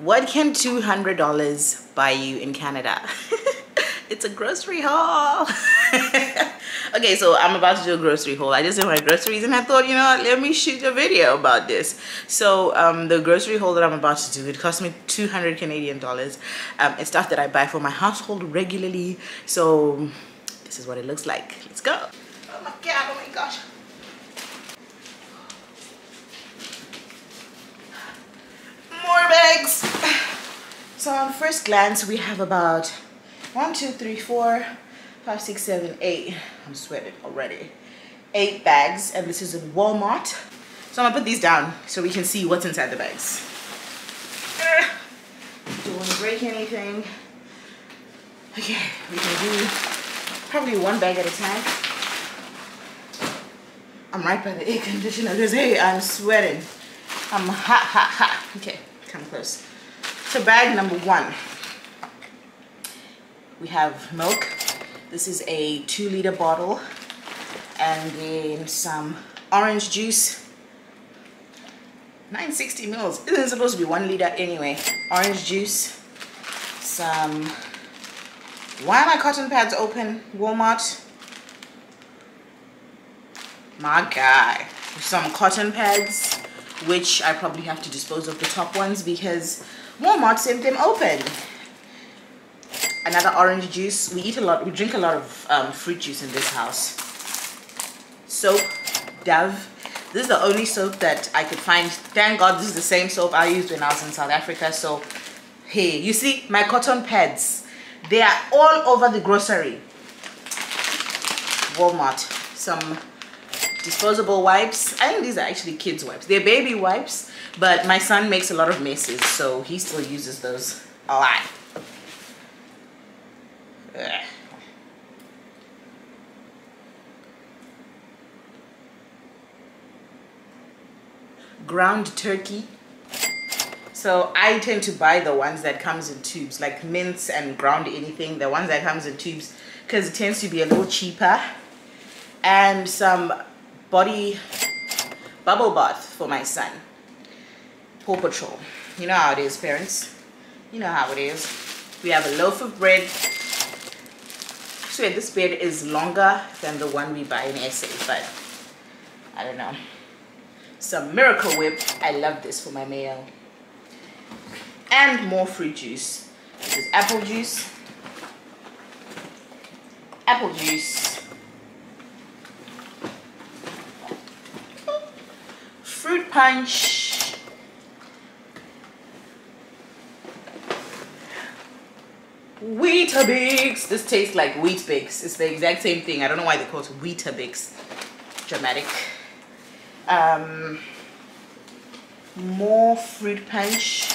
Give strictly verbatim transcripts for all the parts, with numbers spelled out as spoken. What can two hundred dollars buy you in Canada? It's a grocery haul. Okay, so I'm about to do a grocery haul. I just did my groceries and I thought, you know what, let me shoot a video about this. So um, the grocery haul that I'm about to do, it cost me two hundred Canadian dollars. Um, it's stuff that I buy for my household regularly. So this is what it looks like. Let's go. Oh my God, oh my gosh. More bags. So on first glance, we have about one, two, three, four, five, six, seven, eight. I'm sweating already. Eight bags, and this is in Walmart. So I'm gonna put these down so we can see what's inside the bags. Don't want to break anything. Okay, we can do probably one bag at a time. I'm right by the air conditioner because hey, I'm sweating. I'm hot, hot, hot. Okay, come close. So bag number one. We have milk. This is a two liter bottle. And then some orange juice. nine hundred sixty mils. Isn't it supposed to be one liter anyway? Orange juice. Some. Why are my cotton pads open? Walmart. My guy. Some cotton pads, which I probably have to dispose of the top ones because Walmart sent them open. Another orange juice. We eat a lot, we drink a lot of um, fruit juice in this house. Soap, Dove. This is the only soap that I could find. Thank God this is the same soap I used when I was in South Africa. So, hey, you see my cotton pads. They are all over the grocery. Walmart. Some disposable wipes. I think these are actually kids' wipes. They're baby wipes, but my son makes a lot of messes, so he still uses those a lot. Ugh. Ground turkey. So I tend to buy the ones that comes in tubes, like mince and ground anything, the ones that comes in tubes, because it tends to be a little cheaper. And some body bubble bath for my son. Paw Patrol. You know how it is, parents. You know how it is. We have a loaf of bread. So this bread is longer than the one we buy in S A, but I don't know. Some Miracle Whip. I love this for my mayo. And more fruit juice. This is apple juice. Apple juice. Fruit punch. Weetabix. This tastes like Weetabix. It's the exact same thing. I don't know why they call it Weetabix. Dramatic. Um, more fruit punch.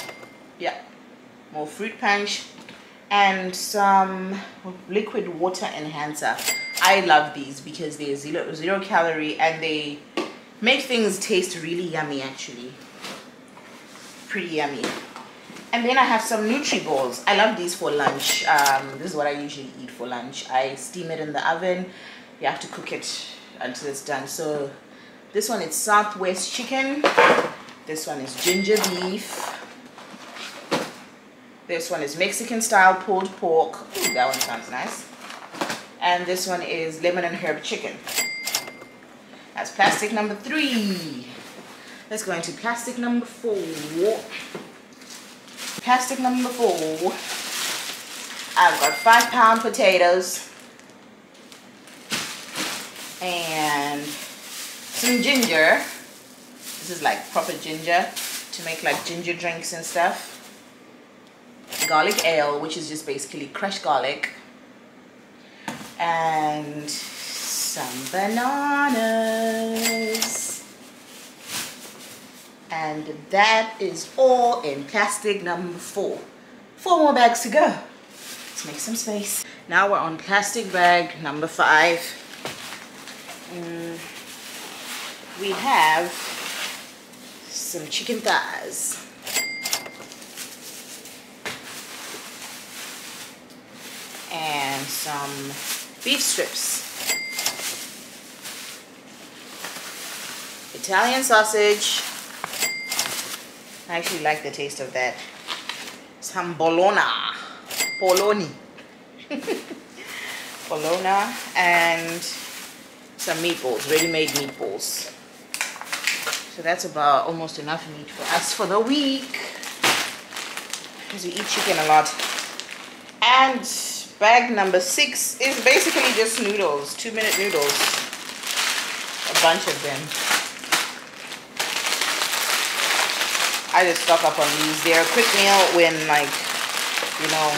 Yeah. More fruit punch. And some liquid water enhancer. I love these because they're zero, zero calorie and they make things taste really yummy, actually. Pretty yummy. And then I have some Nutri Balls. I love these for lunch. Um, this is what I usually eat for lunch. I steam it in the oven. You have to cook it until it's done. So this one is Southwest chicken. This one is ginger beef. This one is Mexican style pulled pork. Ooh, that one sounds nice. And this one is lemon and herb chicken. That's plastic number three. Let's go into plastic number four. Plastic number four. I've got five pound potatoes. And some ginger. This is like proper ginger to make like ginger drinks and stuff. Garlic ale, which is just basically crushed garlic. And some bananas, and that is all in plastic number four. Four more bags to go. Let's make some space. Now we're on plastic bag number five. Mm, we have some chicken thighs. And some beef strips. Italian sausage. I actually like the taste of that. some bologna, poloni, bologna, and some meatballs, ready-made meatballs. So that's about almost enough meat for us for the week, because we eat chicken a lot. And bag number six is basically just noodles, two-minute noodles, a bunch of them. I just stock up on these. They're a quick meal when, like, you know,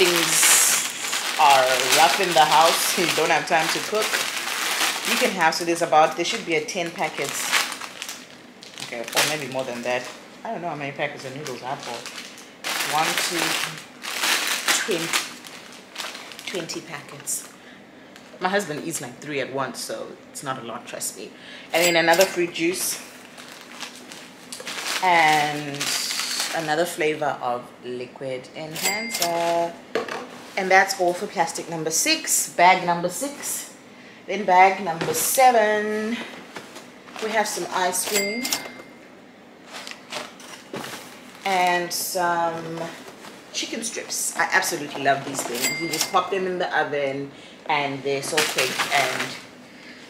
things are rough in the house and you don't have time to cook. You can have, so there's about, there should be a ten packets. Okay, or maybe more than that. I don't know how many packets of noodles I bought. One, two, twenty, twenty packets. My husband eats like three at once, so it's not a lot, trust me. And then another fruit juice. And another flavor of liquid enhancer. And that's all for plastic number six, bag number six. Then bag number seven, we have some ice cream and some chicken strips. I absolutely love these things. You just pop them in the oven and they're so quick, and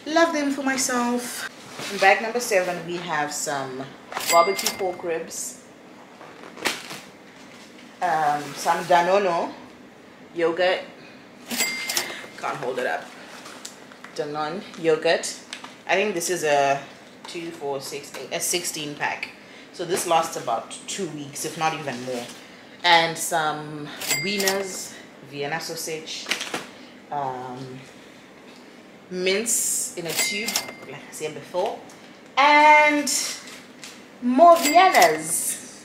love them for myself. In bag number seven, we have some barbecue pork ribs, um, some Danone yogurt, can't hold it up, Danone yogurt. I think this is a two, four, six, eight, a sixteen pack. So this lasts about two weeks, if not even more. And some wieners, Vienna sausage, um, mince in a tube, like I said before, and more Viennas.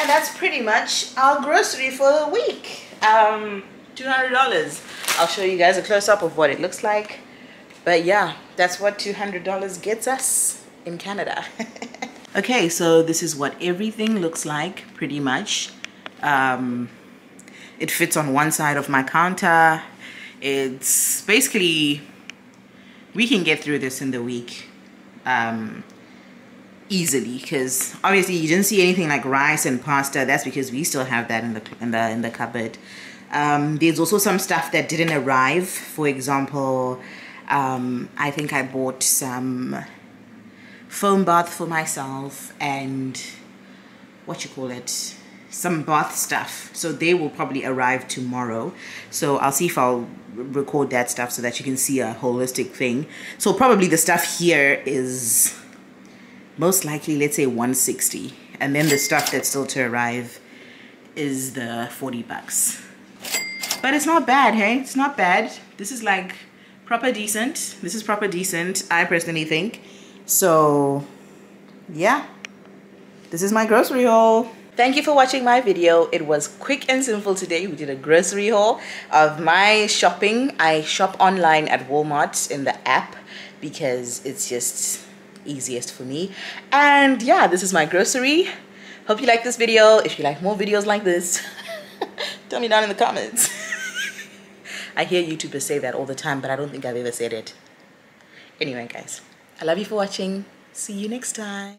And that's pretty much our grocery for the week. Um, two hundred dollars. I'll show you guys a close-up of what it looks like. But yeah, that's what two hundred dollars gets us in Canada. Okay, so this is what everything looks like, pretty much. Um, it fits on one side of my counter. It's basically, we can get through this in the week um, easily, because obviously you didn't see anything like rice and pasta. That's because we still have that in the, in the, in the cupboard. Um, there's also some stuff that didn't arrive. For example, um, I think I bought some foam bath for myself and what you call it, some bath stuff. So they will probably arrive tomorrow. So I'll see if I'll record that stuff so that you can see a holistic thing. So probably the stuff here is most likely, let's say one sixty, and then the stuff that's still to arrive is the forty bucks. But it's not bad, hey? It's not bad. This is like proper decent. This is proper decent, I personally think. So, yeah. This is my grocery haul. Thank you for watching my video. It was quick and simple today. We did a grocery haul of my shopping. I shop online at Walmart in the app because it's just easiest for me. And yeah, this is my grocery. Hope you like this video. If you like more videos like this, tell me down in the comments. I hear YouTubers say that all the time, but I don't think I've ever said it. Anyway, guys, I love you for watching. See you next time.